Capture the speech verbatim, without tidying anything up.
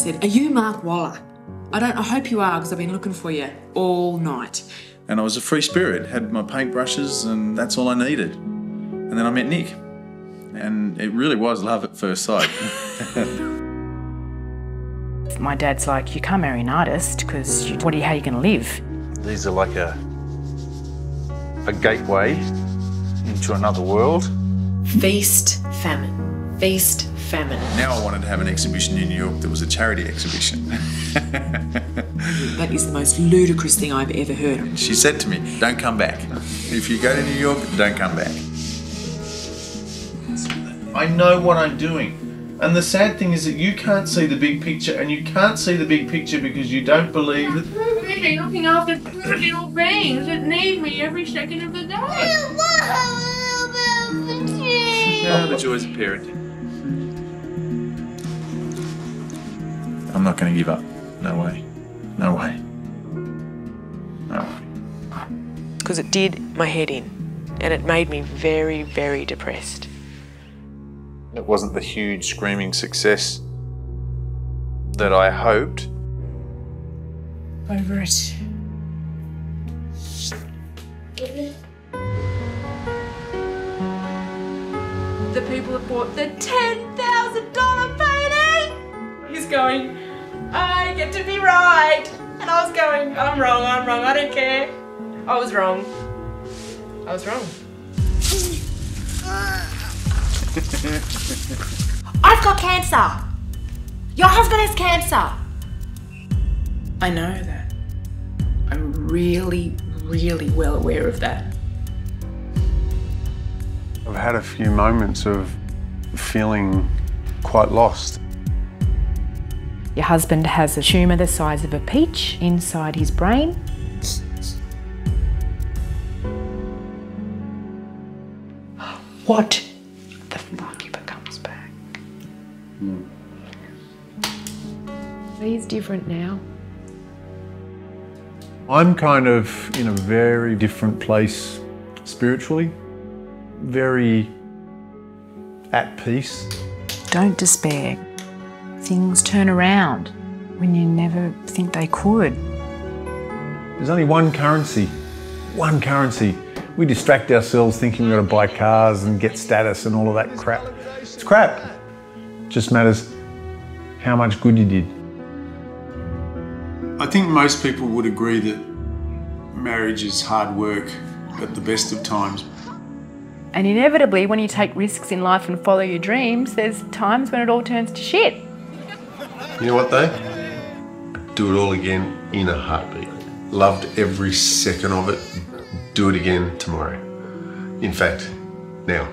said, "Are you Mark Waller? I don't. I hope you are, because I've been looking for you all night." And I was a free spirit, had my paintbrushes, and that's all I needed. And then I met Nick, and it really was love at first sight. My dad's like, "You can't marry an artist, because what are you, how are you going to live?" These are like a a gateway into another world. Feast, famine, feast, famine. Now I wanted to have an exhibition in New York that was a charity exhibition. That is the most ludicrous thing I've ever heard. And she said to me, "Don't come back. If you go to New York, don't come back." I know what I'm doing. And the sad thing is that you can't see the big picture, and you can't see the big picture because you don't believe that... I'm really looking after two little beings that need me every second of the day. Oh, the joys of parenting. I'm not going to give up. No way. No way. No way. Because it did my head in, and it made me very, very depressed. It wasn't the huge screaming success that I hoped. Over it. The people that bought the ten thousand dollar painting! He's going, "I get to be right." And I was going, "I'm wrong, I'm wrong, I don't care." I was wrong. I was wrong. I've got cancer. Your husband has cancer. I know that. I'm really, really well aware of that. I've had a few moments of feeling quite lost. Your husband has a tumour the size of a peach inside his brain. What the Lockeba comes back? Mm. He's different now. I'm kind of in a very different place spiritually, very at peace. Don't despair. Things turn around when you never think they could. There's only one currency, one currency. We distract ourselves thinking we've got to buy cars and get status and all of that crap. It's crap. It just matters how much good you did. I think most people would agree that marriage is hard work at the best of times. And inevitably, when you take risks in life and follow your dreams, there's times when it all turns to shit. You know what though? Do it all again in a heartbeat. Loved every second of it. Do it again tomorrow. In fact, now.